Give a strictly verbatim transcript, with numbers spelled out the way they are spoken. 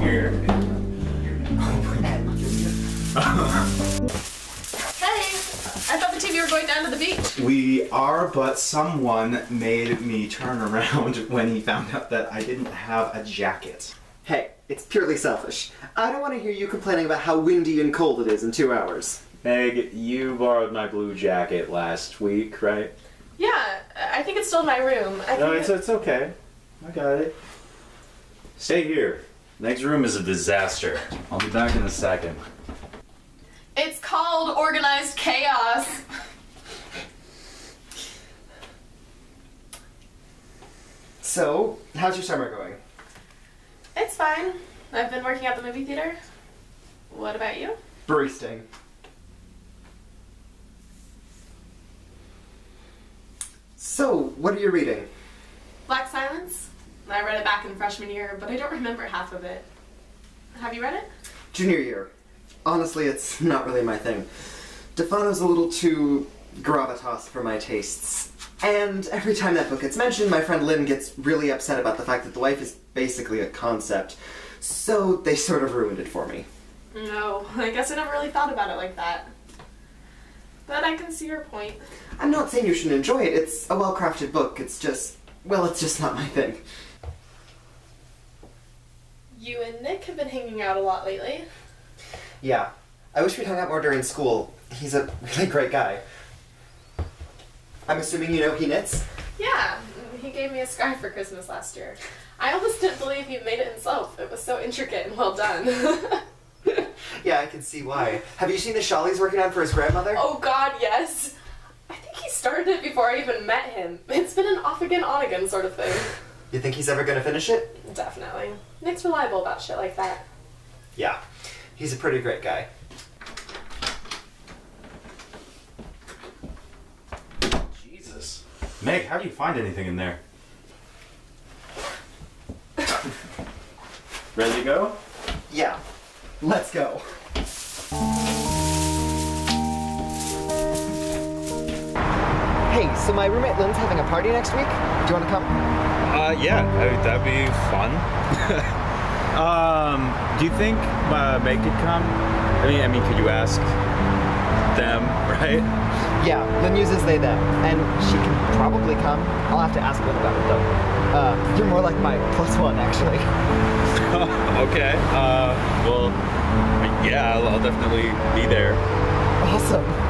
Here. Hey! I thought the two of you were going down to the beach. We are, but someone made me turn around when he found out that I didn't have a jacket. Hey, it's purely selfish. I don't want to hear you complaining about how windy and cold it is in two hours. Meg, you borrowed my blue jacket last week, right? Yeah, I think it's still in my room. I no, it's, it's okay. I got it. Stay here. Next room is a disaster. I'll be back in a second. It's called organized chaos. So, how's your summer going? It's fine. I've been working at the movie theater. What about you? Baristing. So, what are you reading? Black Silence. I read it back in freshman year, but I don't remember half of it. Have you read it? Junior year. Honestly, it's not really my thing. DeFano's a little too gravitas for my tastes. And every time that book gets mentioned, my friend Lynn gets really upset about the fact that the life is basically a concept. So they sort of ruined it for me. No, I guess I never really thought about it like that. But I can see your point. I'm not saying you shouldn't enjoy it. It's a well-crafted book. It's just, well, it's just not my thing. You and Nick have been hanging out a lot lately. Yeah. I wish we'd hung out more during school. He's a really great guy. I'm assuming you know he knits? Yeah. He gave me a scarf for Christmas last year. I almost didn't believe he made it himself. It was so intricate and well done. Yeah, I can see why. Have you seen the shawl he's working on for his grandmother? Oh god, yes. I think he started it before I even met him. It's been an off-again, on-again sort of thing. You think he's ever gonna finish it? Definitely. Nick's reliable about shit like that. Yeah. He's a pretty great guy. Jesus. Meg, how do you find anything in there? Ready to go? Yeah. Let's go. Hey, so my roommate Lynn's having a party next week. Do you want to come? Uh, yeah, that'd be fun. Um, do you think uh, Meg could come? I mean, I mean, could you ask them, right? Yeah, Lynn uses they, them, and she can probably come. I'll have to ask Lynn about it, though. Uh, you're more like my plus one, actually. Okay, uh, well, yeah, I'll, I'll definitely be there. Awesome.